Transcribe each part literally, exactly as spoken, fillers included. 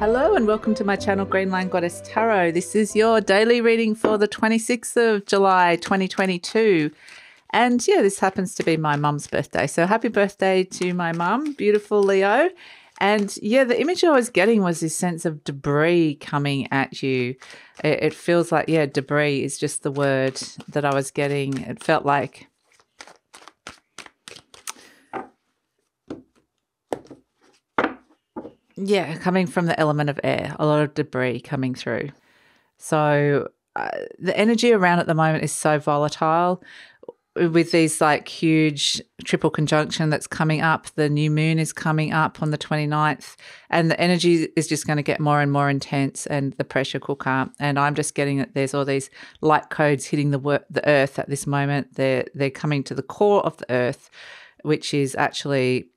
Hello and welcome to my channel, GreenLion Goddess Tarot. This is your daily reading for the twenty-sixth of July twenty twenty-two. And yeah, this happens to be my mum's birthday. So happy birthday to my mum, beautiful Leo. And yeah, the image I was getting was this sense of debris coming at you. It, it feels like, yeah, debris is just the word that I was getting. It felt like yeah, coming from the element of air, a lot of debris coming through. So uh, the energy around at the moment is so volatile with these like huge triple conjunction that's coming up. The new moon is coming up on the twenty-ninth and the energy is just going to get more and more intense and the pressure cooker. And I'm just getting that there's all these light codes hitting the, wor the earth at this moment. They're, they're coming to the core of the earth, which is actually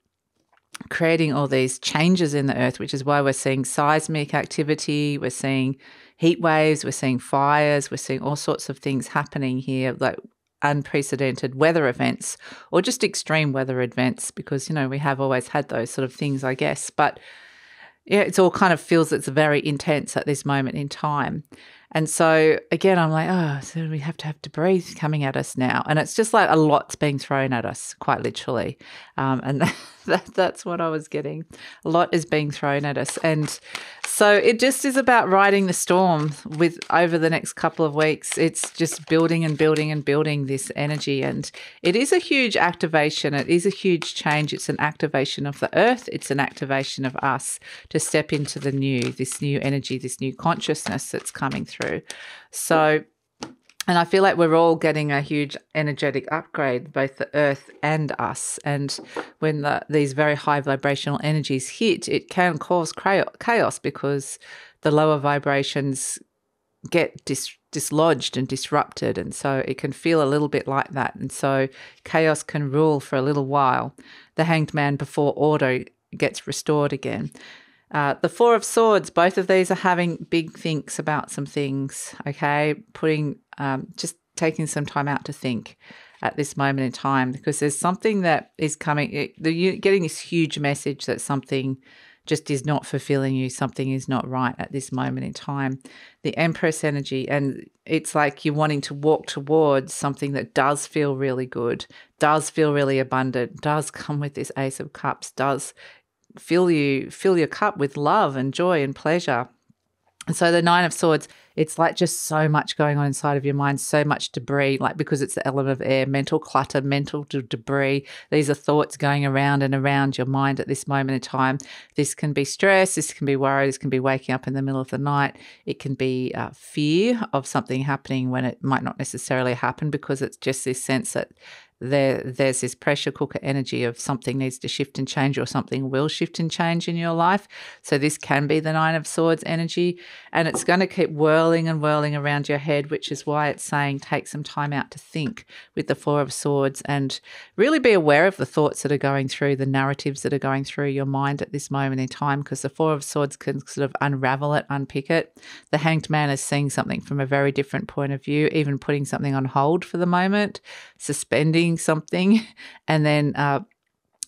creating all these changes in the earth, which is why we're seeing seismic activity, we're seeing heat waves, we're seeing fires, we're seeing all sorts of things happening here, like unprecedented weather events or just extreme weather events, because, you know, we have always had those sort of things, I guess. But yeah, it's all kind of feels it's very intense at this moment in time. And so, again, I'm like, oh, so we have to have debris coming at us now. And it's just like a lot's being thrown at us, quite literally. Um, and that, that, that's what I was getting. A lot is being thrown at us. And so it just is about riding the storm with over the next couple of weeks. It's just building and building and building this energy. And it is a huge activation. It is a huge change. It's an activation of the earth. It's an activation of us to step into the new, this new energy, this new consciousness that's coming through. So, and I feel like we're all getting a huge energetic upgrade, both the earth and us. And when the, these very high vibrational energies hit, it can cause chaos because the lower vibrations get dis dislodged and disrupted. And so it can feel a little bit like that. And so chaos can rule for a little while. The hanged man before order gets restored again. Uh, the Four of Swords, both of these are having big thinks about some things, okay, putting um, just taking some time out to think at this moment in time, because there's something that is coming. It, the, you're getting this huge message that something just is not fulfilling you, something is not right at this moment in time. The Empress energy, and it's like you're wanting to walk towards something that does feel really good, does feel really abundant, does come with this Ace of Cups, does fill you, fill your cup with love and joy and pleasure. And so the Nine of Swords, it's like just so much going on inside of your mind, so much debris, like because it's the element of air, mental clutter, mental debris. These are thoughts going around and around your mind at this moment in time. This can be stress, this can be worry, this can be waking up in the middle of the night. It can be uh, fear of something happening when it might not necessarily happen, because it's just this sense that There, there's this pressure cooker energy of something needs to shift and change, or something will shift and change in your life. So this can be the Nine of Swords energy, and it's going to keep whirling and whirling around your head, which is why it's saying take some time out to think with the Four of Swords and really be aware of the thoughts that are going through, the narratives that are going through your mind at this moment in time, because the Four of Swords can sort of unravel it, unpick it. The Hanged Man is seeing something from a very different point of view, even putting something on hold for the moment, suspending something, and then uh,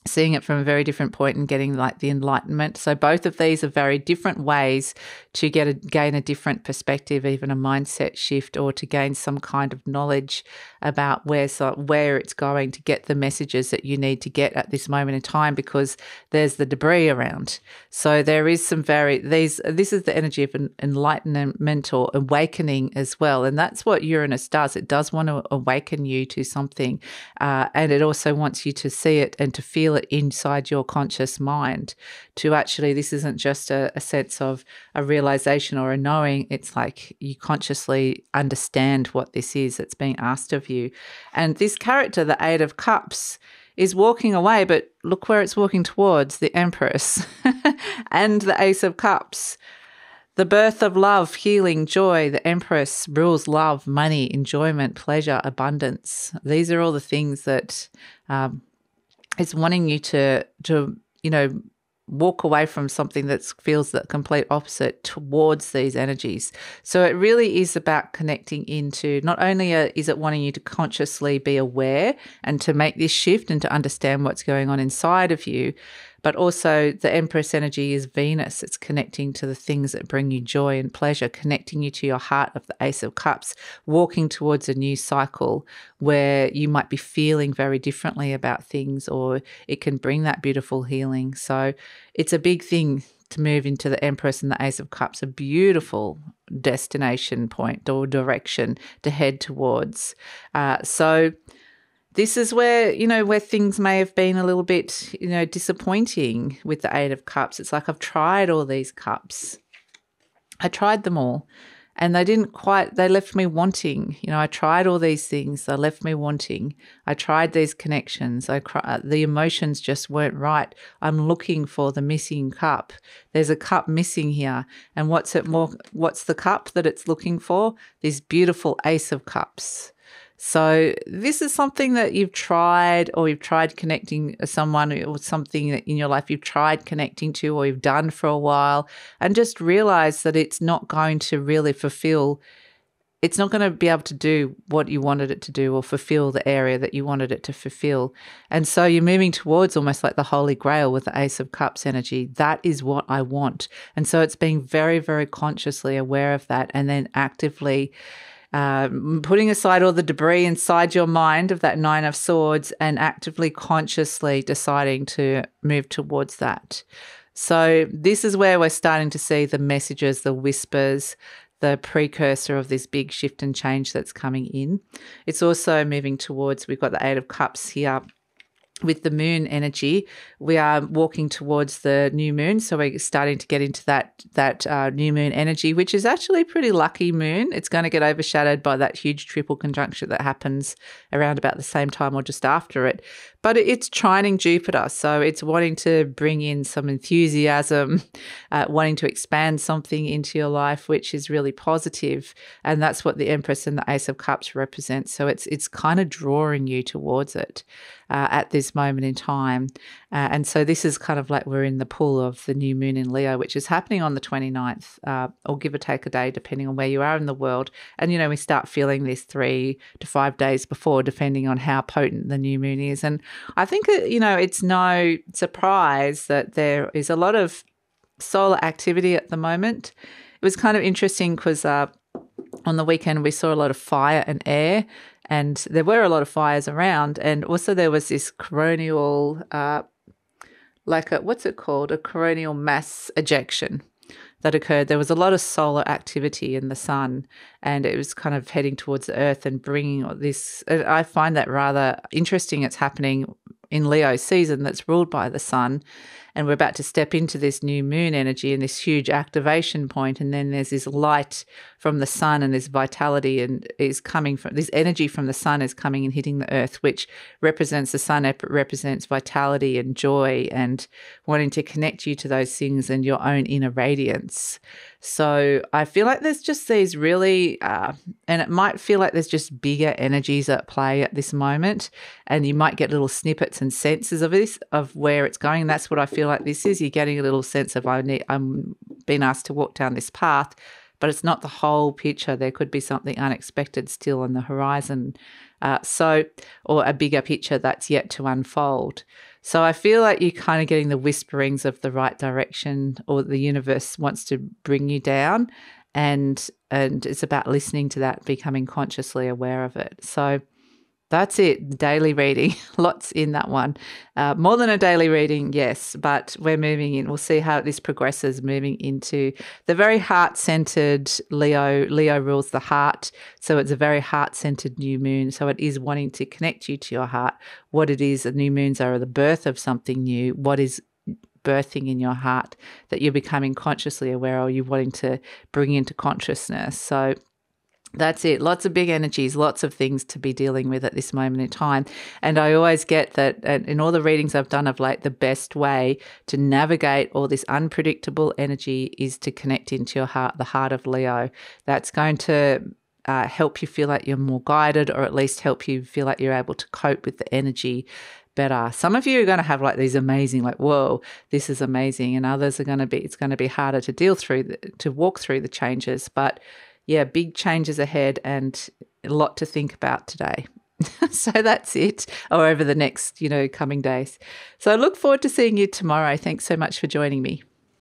seeing it from a very different point and getting like the enlightenment. So both of these are very different ways to get a, gain a different perspective, even a mindset shift, or to gain some kind of knowledge about where, so where it's going, to get the messages that you need to get at this moment in time, because there's the debris around. So there is some very, these, this is the energy of an enlightenment or awakening as well. And that's what Uranus does. It does want to awaken you to something. Uh, and it also wants you to see it and to feel it inside your conscious mind, to actually, this isn't just a, a sense of a realization or a knowing, it's like you consciously understand what this is that's being asked of you. And this character, the Eight of Cups, is walking away, but look where it's walking towards, the Empress and the Ace of Cups. The birth of love, healing, joy. The Empress rules love, money, enjoyment, pleasure, abundance. These are all the things that um, it's wanting you to, to, you know, walk away from something that feels the complete opposite towards these energies. So it really is about connecting into, not only is it wanting you to consciously be aware and to make this shift and to understand what's going on inside of you, But also the Empress energy is Venus. It's connecting to the things that bring you joy and pleasure, connecting you to your heart of the Ace of Cups, walking towards a new cycle where you might be feeling very differently about things, or it can bring that beautiful healing. So it's a big thing to move into the Empress and the Ace of Cups, a beautiful destination point or direction to head towards. Uh, so this is where, you know, where things may have been a little bit, you know, disappointing with the Eight of Cups. It's like, I've tried all these cups. I tried them all and they didn't quite, they left me wanting. You know, I tried all these things. They left me wanting. I tried these connections. I cry, the emotions just weren't right. I'm looking for the missing cup. There's a cup missing here. And what's it more, what's the cup that it's looking for? This beautiful Ace of Cups. So this is something that you've tried, or you've tried connecting someone, or something that in your life you've tried connecting to, or you've done for a while, and just realize that it's not going to really fulfill, it's not going to be able to do what you wanted it to do or fulfill the area that you wanted it to fulfill. And so you're moving towards almost like the Holy Grail with the Ace of Cups energy. That is what I want. And so it's being very, very consciously aware of that, and then actively Um, putting aside all the debris inside your mind of that Nine of Swords and actively, consciously deciding to move towards that. So this is where we're starting to see the messages, the whispers, the precursor of this big shift and change that's coming in. It's also moving towards, we've got the Eight of Cups here. With the moon energy, we are walking towards the new moon. So we're starting to get into that that uh, new moon energy, which is actually a pretty lucky moon. It's going to get overshadowed by that huge triple conjunction that happens around about the same time or just after it. But it's trining Jupiter, so it's wanting to bring in some enthusiasm, uh, wanting to expand something into your life, which is really positive, and that's what the Empress and the Ace of Cups represent. So it's it's kind of drawing you towards it uh, at this moment in time, uh, and so this is kind of like we're in the pull of the new moon in Leo, which is happening on the twenty-ninth, uh, or give or take a day, depending on where you are in the world. And you know, we start feeling this three to five days before, depending on how potent the new moon is. And I think, you know, it's no surprise that there is a lot of solar activity at the moment. It was kind of interesting because uh, on the weekend we saw a lot of fire and air, and there were a lot of fires around, and also there was this coronial, uh, like a, what's it called, a coronial mass ejection that occurred. There was a lot of solar activity in the sun, and it was kind of heading towards the earth and bringing this. I find that rather interesting. It's happening in Leo season that's ruled by the sun, and we're about to step into this new moon energy and this huge activation point, and then there's this light from the sun, and this vitality and is coming from this energy from the sun is coming and hitting the earth, which represents the sun, represents vitality and joy and wanting to connect you to those things and your own inner radiance. So I feel like there's just these really, uh, and it might feel like there's just bigger energies at play at this moment, and you might get little snippets and senses of this, of where it's going. And that's what I feel like this is. You're getting a little sense of, I need, I'm being asked to walk down this path, but it's not the whole picture. There could be something unexpected still on the horizon, uh, so or a bigger picture that's yet to unfold. So I feel like you're kind of getting the whisperings of the right direction, or the universe wants to bring you down, and and it's about listening to that, becoming consciously aware of it. So that's it, daily reading, lots in that one. Uh, more than a daily reading, yes, but we're moving in. We'll see how this progresses, moving into the very heart-centered Leo. Leo rules the heart, so it's a very heart-centered new moon, so it is wanting to connect you to your heart. What it is, the new moons are the birth of something new. What is birthing in your heart that you're becoming consciously aware of, you're wanting to bring into consciousness. So that's it. Lots of big energies, lots of things to be dealing with at this moment in time. And I always get that in all the readings I've done of late, the best way to navigate all this unpredictable energy is to connect into your heart, the heart of Leo. That's going to uh, help you feel like you're more guided, or at least help you feel like you're able to cope with the energy better. Some of you are going to have like these amazing, like, whoa, this is amazing. And others are going to be, it's going to be harder to deal through, the, to walk through the changes. But yeah, big changes ahead and a lot to think about today. So that's it, or over the next, you know, coming days. So I look forward to seeing you tomorrow. Thanks so much for joining me.